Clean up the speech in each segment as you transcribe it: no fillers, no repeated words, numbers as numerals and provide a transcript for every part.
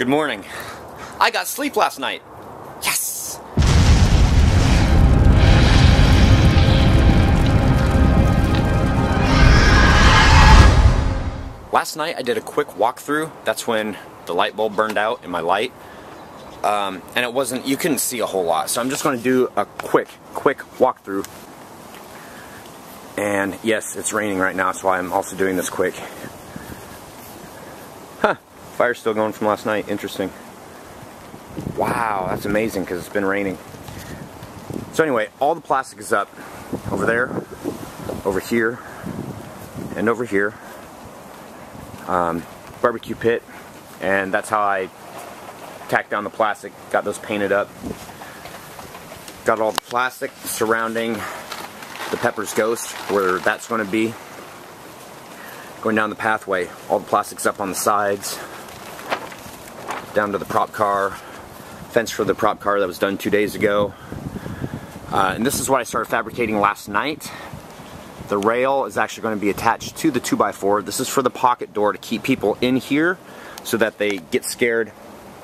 Good morning. I got sleep last night. Yes! Last night I did a quick walkthrough. That's when the light bulb burned out in my light. And it wasn't, you couldn't see a whole lot. So I'm just going to do a quick walkthrough. And yes, it's raining right now, so I'm also doing this quick. Huh. Fire's still going from last night. Interesting. Wow, that's amazing because it's been raining. So anyway, all the plastic is up. Over there, over here, and over here. Barbecue pit, and that's how I tacked down the plastic. Got those painted up. Got all the plastic surrounding the Pepper's Ghost, where that's going to be. Going down the pathway, all the plastic's up on the sides, down to the prop car, fence for the prop car that was done 2 days ago. And this is what I started fabricating last night. The rail is actually going to be attached to the 2x4. This is for the pocket door to keep people in here so that they get scared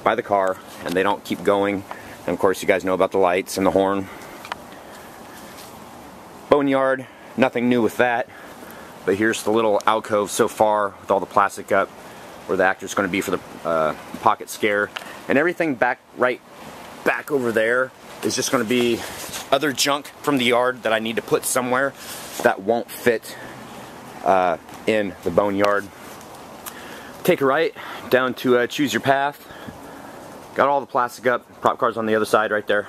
by the car and they don't keep going. And of course you guys know about the lights and the horn. Boneyard, nothing new with that. But here's the little alcove so far with all the plastic up where the actor's going to be for the pocket scare. And everything back right back over there is just going to be other junk from the yard that I need to put somewhere that won't fit in the boneyard. Take a right down to Choose Your Path. Got all the plastic up. Prop car's on the other side right there.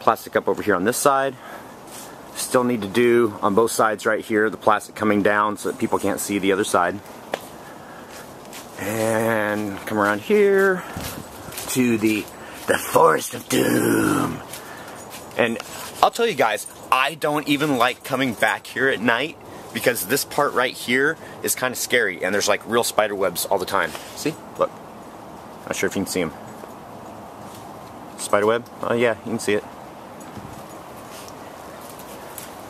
Plastic up over here on this side. Still need to do on both sides right here, the plastic coming down so that people can't see the other side. And come around here to the Forest of Doom. And I'll tell you guys, I don't even like coming back here at night because this part right here is kind of scary and there's like real spider webs all the time. See? Look. Not sure if you can see them. Spider web? Oh yeah, you can see it.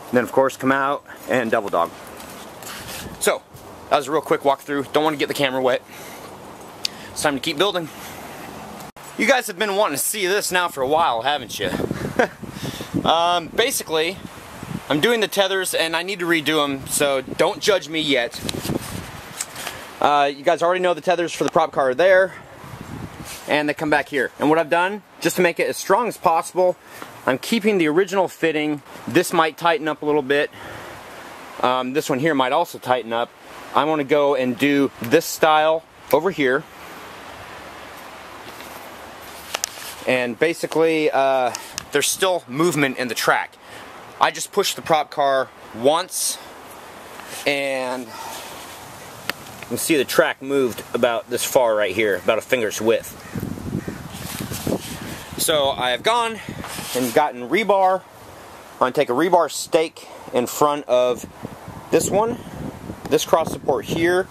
And then of course come out and Devil Dog. So that was a real quick walkthrough. Don't want to get the camera wet. It's time to keep building. You guys have been wanting to see this now for a while, haven't you? Basically I'm doing the tethers and I need to redo them, so don't judge me yet. You guys already know the tethers for the prop car are there and they come back here. And what I've done, just to make it as strong as possible, I'm keeping the original fitting. This might tighten up a little bit. This one here might also tighten up. I want to go and do this style over here. And basically, there's still movement in the track. I just pushed the prop car once, and you can see the track moved about this far right here, about a finger's width. So I have gone and gotten rebar. I'm going to take a rebar stake in front of this one, this cross support here,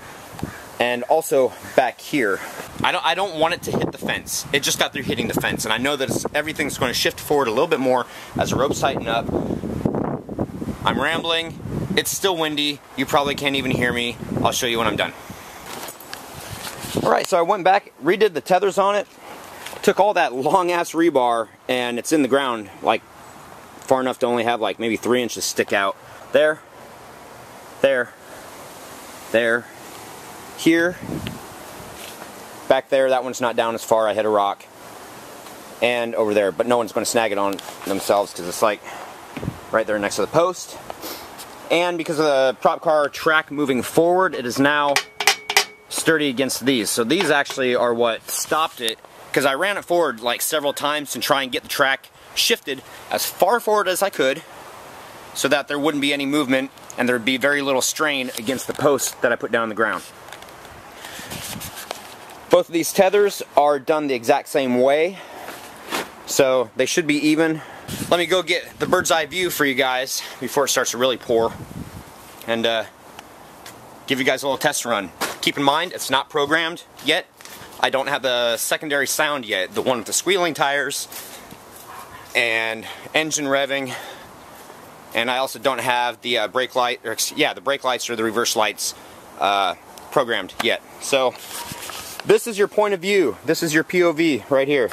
and also back here. I don't want it to hit the fence. It just got through hitting the fence, and I know that everything's going to shift forward a little bit more as the ropes tighten up. I'm rambling. It's still windy. You probably can't even hear me. I'll show you when I'm done. Alright, so I went back, redid the tethers on it. Took all that long ass rebar and it's in the ground like far enough to only have like maybe 3 inches stick out. There, there, there, here, back there, that one's not down as far, I hit a rock, and over there, but no one's going to snag it on themselves because it's like right there next to the post. And because of the prop car track moving forward, it is now sturdy against these. So these actually are what stopped it. Because I ran it forward like several times to try and get the track shifted as far forward as I could so that there wouldn't be any movement and there would be very little strain against the post that I put down on the ground. Both of these tethers are done the exact same way, so they should be even. Let me go get the bird's eye view for you guys before it starts to really pour and give you guys a little test run. Keep in mind, it's not programmed yet. I don't have the secondary sound yet, the one with the squealing tires and engine revving, and I also don't have the brake light, or yeah, the brake lights or the reverse lights programmed yet. So This is your point of view. This is your POV right here.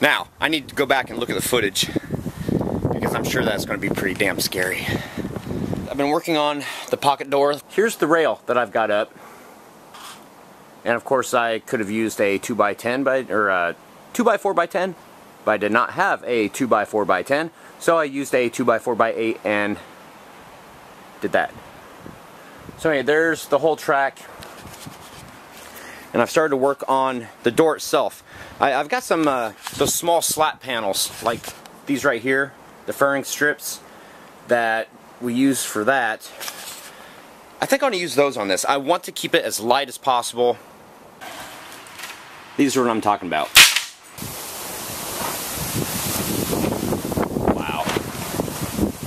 Now, I need to go back and look at the footage because I'm sure that's going to be pretty damn scary. I've been working on the pocket door. Here's the rail that I've got up. And of course I could have used a 2x10 or a 2x4x10, but I did not have a 2x4x10, so I used a 2x4x8 and did that. So anyway, there's the whole track, and I've started to work on the door itself. I've got some those small slat panels like these right here, the furring strips that we use for that. I think I'm going to use those on this. I want to keep it as light as possible. These are what I'm talking about. Wow.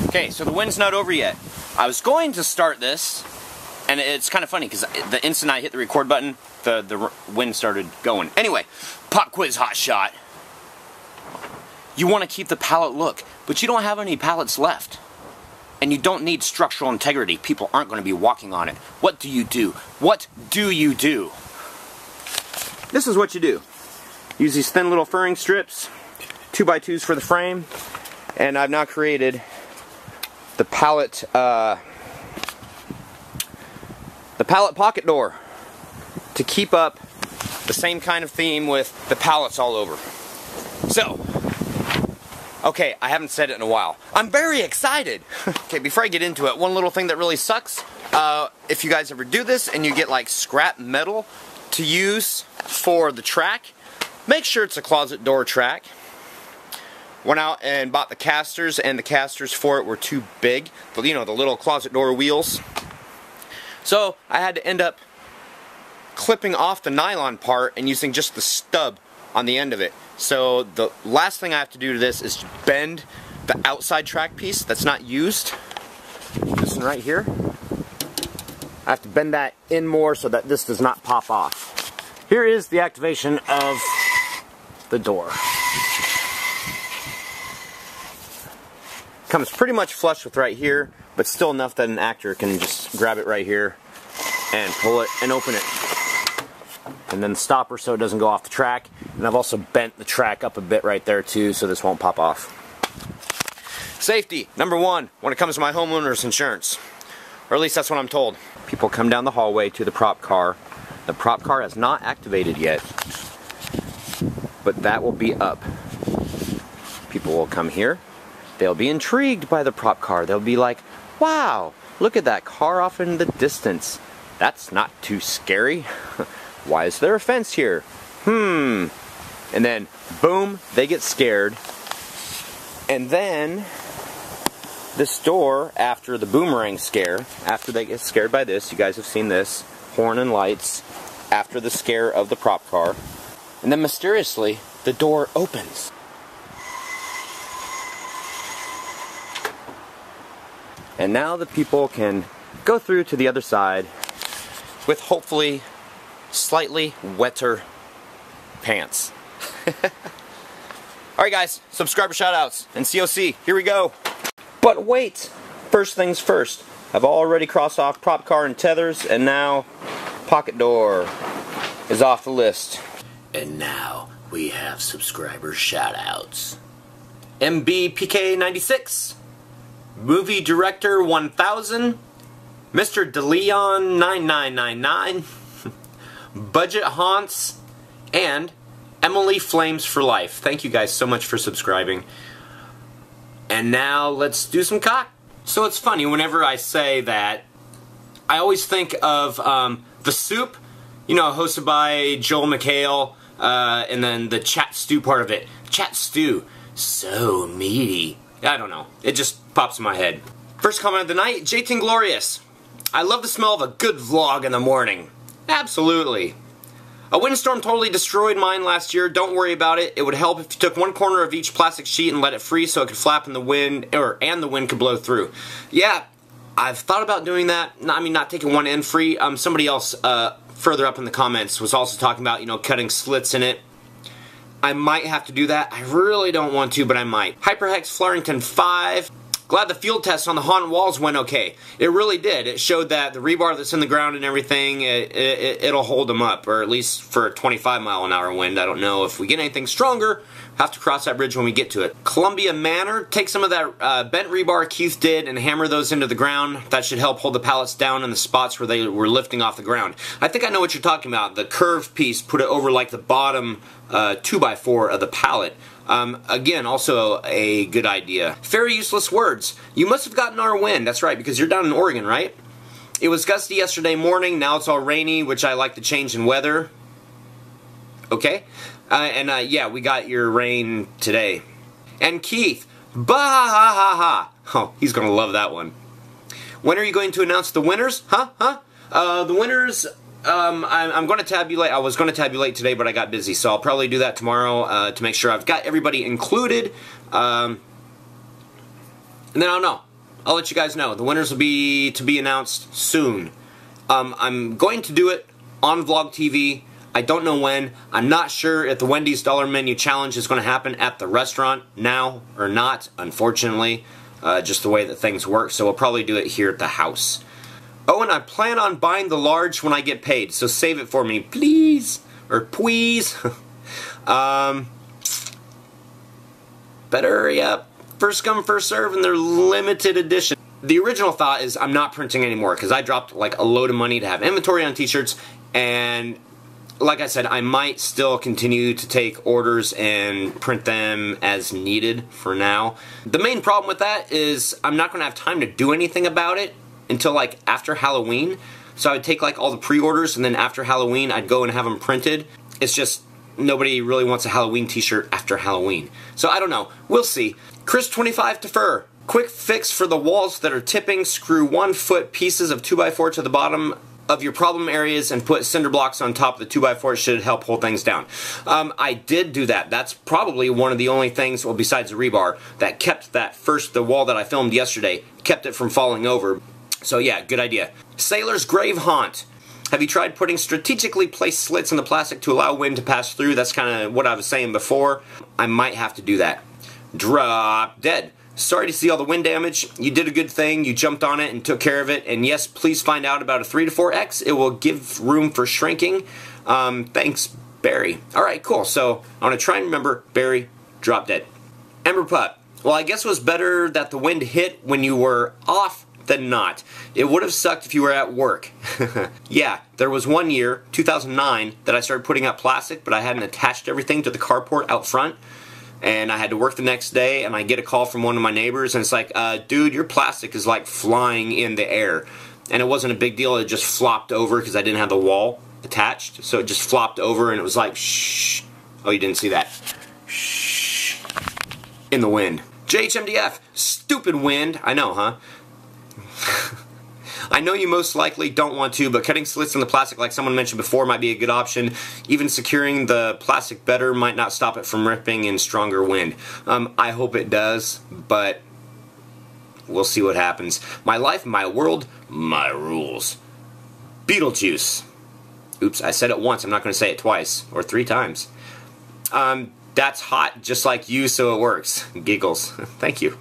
Okay, so the wind's not over yet. I was going to start this, and it's kind of funny because the instant I hit the record button, the wind started going. Anyway, pop quiz hot shot. You want to keep the palette look, but you don't have any palettes left. And you don't need structural integrity. People aren't going to be walking on it. What do you do? What do you do? This is what you do. Use these thin little furring strips, 2x2s for the frame, and I've now created the pallet pocket door to keep up the same kind of theme with the pallets all over. So. Okay, I haven't said it in a while. I'm very excited! Okay, before I get into it, one little thing that really sucks, if you guys ever do this and you get like scrap metal to use for the track, make sure it's a closet door track. Went out and bought the casters, and the casters for it were too big. You know, the little closet door wheels. So, I had to end up clipping off the nylon part and using just the stub on the end of it. So the last thing I have to do to this is bend the outside track piece that's not used. This one right here. I have to bend that in more so that this does not pop off. Here is the activation of the door. Comes pretty much flush with right here, but still enough that an actor can just grab it right here and pull it and open it. And then the stopper so it doesn't go off the track. And I've also bent the track up a bit right there too so this won't pop off. Safety, number one, when it comes to my homeowner's insurance. Or at least that's what I'm told. People come down the hallway to the prop car. The prop car has not activated yet, but that will be up. People will come here. They'll be intrigued by the prop car. They'll be like, wow, look at that car off in the distance. That's not too scary. Why is there a fence here? And then, boom, they get scared. And then, this door, after the boomerang scare, after they get scared by this, you guys have seen this, horn and lights, after the scare of the prop car. And then mysteriously, the door opens. And now the people can go through to the other side with hopefully slightly wetter pants. Alright guys, subscriber shoutouts and COC, here we go. But wait, first things first. I've already crossed off prop car and tethers, and now pocket door is off the list. And now we have subscriber shoutouts. MBPK96, Movie Director 1000, Mr. DeLeon 9999, Budget Haunts, and Emily Flames for Life. Thank you guys so much for subscribing. And now let's do some cock. So it's funny, whenever I say that, I always think of The Soup, you know, hosted by Joel McHale, and then the chat stew part of it. Chat stew, so meaty. I don't know, it just pops in my head. First comment of the night, JT Glorious. I love the smell of a good vlog in the morning. Absolutely. A windstorm totally destroyed mine last year. Don't worry about it. It would help if you took one corner of each plastic sheet and let it free so it could flap in the wind, and the wind could blow through. Yeah, I've thought about doing that. I mean, not taking one end free. Somebody else further up in the comments was also talking about, you know, cutting slits in it. I might have to do that. I really don't want to, but I might. Hyperhex Flarrington 5. Glad the field test on the Honda walls went okay. It really did. It showed that the rebar that's in the ground and everything, it'll hold them up, or at least for a 25-mile-an-hour wind. I don't know if we get anything stronger. Have to cross that bridge when we get to it. Columbia Manor, take some of that bent rebar Keith did and hammer those into the ground. That should help hold the pallets down in the spots where they were lifting off the ground. I think I know what you're talking about. The curved piece, put it over like the bottom 2x4 of the pallet. Again, also a good idea. Very useless words. You must have gotten our wind. That's right, because you're down in Oregon, right? It was gusty yesterday morning. Now it's all rainy, which I like the change in weather. Okay? Yeah, we got your rain today. And Keith. Bah-ha-ha-ha. Oh, he's going to love that one. When are you going to announce the winners? Huh? The winners... I'm going to tabulate. I was going to tabulate today, but I got busy, so I'll probably do that tomorrow to make sure I've got everybody included. And then I don't know. I'll let you guys know. The winners will be to be announced soon. I'm going to do it on Vlog TV. I don't know when. I'm not sure if the Wendy's Dollar Menu Challenge is going to happen at the restaurant now or not, unfortunately, just the way that things work. So we'll probably do it here at the house. Oh, and I plan on buying the large when I get paid, so save it for me, please. Or please. Better hurry up. First come, first serve, and they're limited edition. The original thought is I'm not printing anymore, because I dropped like a load of money to have inventory on t-shirts, and like I said, I might still continue to take orders and print them as needed for now. The main problem with that is I'm not going to have time to do anything about it until like after Halloween. So I would take like all the pre-orders, and then after Halloween I'd go and have them printed. It's just nobody really wants a Halloween t-shirt after Halloween. So I don't know. We'll see. Chris 25 to fur. Quick fix for the walls that are tipping. Screw 1-foot pieces of 2x4 to the bottom of your problem areas and put cinder blocks on top of the 2x4. It should help hold things down. I did do that. That's probably one of the only things, well, besides the rebar, that kept that first, the wall that I filmed yesterday, kept it from falling over. So yeah, good idea. Sailor's Grave Haunt. Have you tried putting strategically placed slits in the plastic to allow wind to pass through? That's kind of what I was saying before. I might have to do that. Drop Dead. Sorry to see all the wind damage. You did a good thing. You jumped on it and took care of it. And yes, please find out about a 3 to 4X. It will give room for shrinking. Thanks, Barry. All right, cool. So I'm going to try and remember Barry, Drop Dead. Ember Pup. Well, I guess it was better that the wind hit when you were off than not. It would have sucked if you were at work. Yeah, there was one year, 2009, that I started putting up plastic, but I hadn't attached everything to the carport out front, and I had to work the next day, and I get a call from one of my neighbors, and it's like, dude, your plastic is like flying in the air. And it wasn't a big deal, it just flopped over because I didn't have the wall attached, so it just flopped over, and it was like, shh. Oh, you didn't see that. Shh. In the wind. JHMDF, stupid wind. I know, huh? I know you most likely don't want to, but cutting slits in the plastic like someone mentioned before might be a good option. Even securing the plastic better might not stop it from ripping in stronger wind. I hope it does, but we'll see what happens. My life, my world, my rules. Beetlejuice. Oops, I said it once. I'm not going to say it twice or 3 times. That's hot, just like you, so it works. Giggles. Thank you.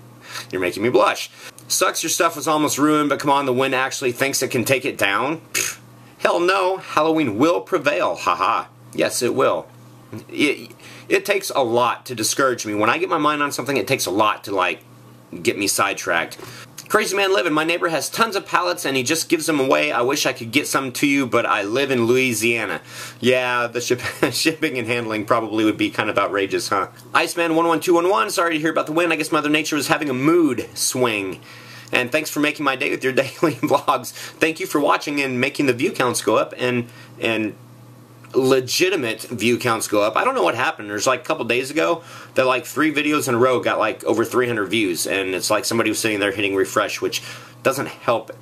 You're making me blush. Sucks your stuff was almost ruined, but come on, the wind actually thinks it can take it down? Pfft, hell no, Halloween will prevail, haha. Yes, it will. It takes a lot to discourage me. When I get my mind on something, it takes a lot to, like, get me sidetracked. Crazy Man Living, my neighbor has tons of pallets and he just gives them away. I wish I could get some to you, but I live in Louisiana. Yeah, the shipping and handling probably would be kind of outrageous, huh? Iceman11211, sorry to hear about the wind. I guess Mother Nature was having a mood swing. And thanks for making my day with your daily vlogs. Thank you for watching and making the view counts go up and legitimate view counts go up. I don't know what happened. There's like a couple days ago that like 3 videos in a row got like over 300 views, and it's like somebody was sitting there hitting refresh, which doesn't help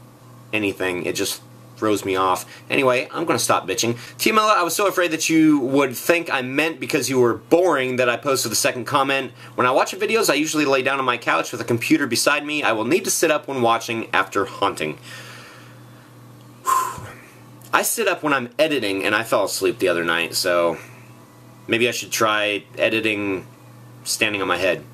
anything. It just throws me off. Anyway, I'm going to stop bitching. Tiamela, I was so afraid that you would think I meant because you were boring that I posted the second comment. When I watch your videos, I usually lay down on my couch with a computer beside me. I will need to sit up when watching after haunting. Whew. I sit up when I'm editing, and I fell asleep the other night, so maybe I should try editing standing on my head.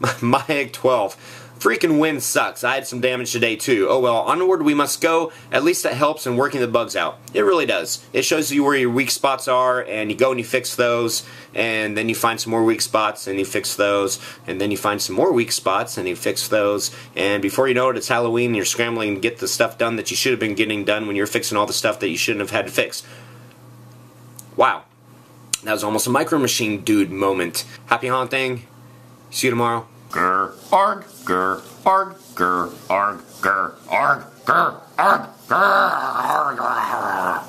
Mayek 12. Freaking wind sucks. I had some damage today too. Oh well, onward we must go. At least that helps in working the bugs out. It really does. It shows you where your weak spots are, and you go and you fix those, and then you find some more weak spots, and you fix those, and then you find some more weak spots, and you fix those, and before you know it, it's Halloween, and you're scrambling to get the stuff done that you should have been getting done when you're fixing all the stuff that you shouldn't have had to fix. Wow. That was almost a Micro Machine Dude moment. Happy haunting. See you tomorrow. Grr, arg, grr, arg, grr, arg, grr, arg, grr, arg, grr, arg, grr.